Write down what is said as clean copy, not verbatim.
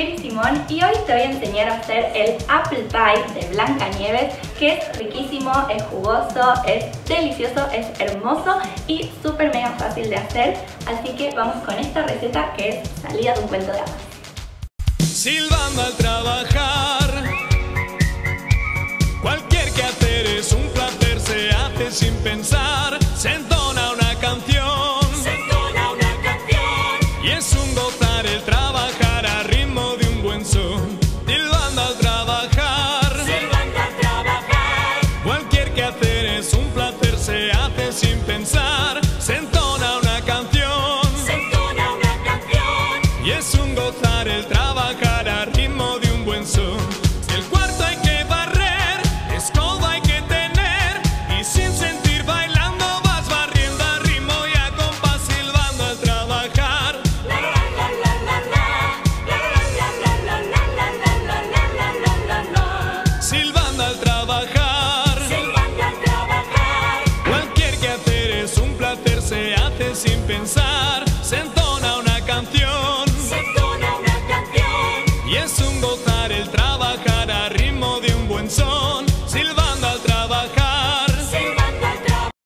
Geri Simón y hoy te voy a enseñar a hacer el Apple Pie de Blanca Nieves, que es riquísimo, es jugoso, es delicioso, es hermoso y súper mega fácil de hacer. Así que vamos con esta receta que es salida de un cuento de hadas. Silbando al trabajar, cualquier quehacer es un placer, se hace sin pensar, se entona una canción, y es un gozar el trabajar. Silbando al trabajar, cualquier quehacer es un placer, se hace sin pensar, se entona una canción, y es un gozar el trabajar arriba.